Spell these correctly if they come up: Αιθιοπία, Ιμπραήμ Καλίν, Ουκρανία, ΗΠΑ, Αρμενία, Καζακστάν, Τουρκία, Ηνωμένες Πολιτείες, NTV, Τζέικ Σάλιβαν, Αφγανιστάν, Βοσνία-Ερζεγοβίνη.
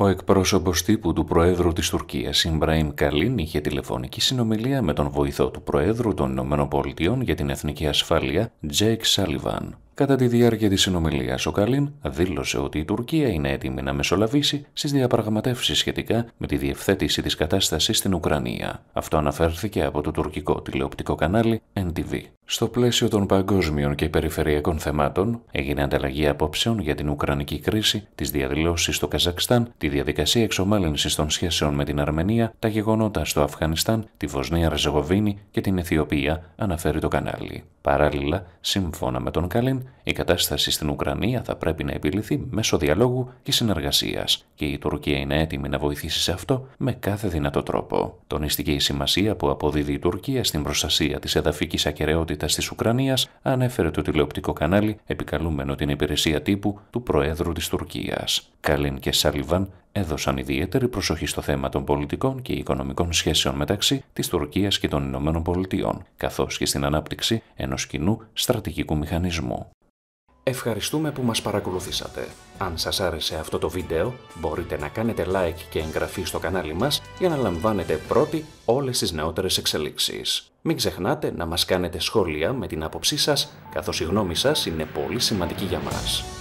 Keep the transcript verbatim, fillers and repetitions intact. Ο εκπρόσωπος τύπου του Προέδρου της Τουρκίας, Ιμπραήμ Καλίν, είχε τηλεφωνική συνομιλία με τον βοηθό του Προέδρου των ΗΠΑ για την Εθνική Ασφάλεια, Τζέικ Σάλιβαν. Κατά τη διάρκεια της συνομιλίας, ο Καλίν δήλωσε ότι η Τουρκία είναι έτοιμη να μεσολαβήσει στις διαπραγματεύσεις σχετικά με τη διευθέτηση της κατάστασης στην Ουκρανία. Αυτό αναφέρθηκε από το τουρκικό τηλεοπτικό κανάλι εν τι βι. Στο πλαίσιο των παγκόσμιων και περιφερειακών θεμάτων, έγινε ανταλλαγή απόψεων για την ουκρανική κρίση, τις διαδηλώσεις στο Καζακστάν, τη διαδικασία εξομάλυνσης των σχέσεων με την Αρμενία, τα γεγονότα στο Αφγανιστάν, τη Βοσνία-Ερζεγοβίνη και την Αιθιοπία, αναφέρει το κανάλι. Παράλληλα, σύμφωνα με τον Καλίν, η κατάσταση στην Ουκρανία θα πρέπει να επιληθεί μέσω διαλόγου και συνεργασίας και η Τουρκία είναι έτοιμη να βοηθήσει σε αυτό με κάθε δυνατό τρόπο. Τονίστηκε η σημασία που αποδίδει η Τουρκία στην προστασία της εδαφικής ακεραιότητας της Ουκρανίας, ανέφερε το τηλεοπτικό κανάλι, επικαλούμενο την υπηρεσία τύπου του Προέδρου της Τουρκίας. Καλίν και Σάλιβαν έδωσαν ιδιαίτερη προσοχή στο θέμα των πολιτικών και οικονομικών σχέσεων μεταξύ της Τουρκίας και των Ηνωμένων Πολιτειών, καθώς και στην ανάπτυξη ενός κοινού στρατηγικού μηχανισμού. Ευχαριστούμε που μας παρακολουθήσατε. Αν σας άρεσε αυτό το βίντεο, μπορείτε να κάνετε like και εγγραφή στο κανάλι μας για να λαμβάνετε πρώτοι όλες τις νεότερες εξελίξεις. Μην ξεχνάτε να μας κάνετε σχόλια με την άποψή σας, καθώς η γνώμη σας είναι πολύ σημαντική για μας.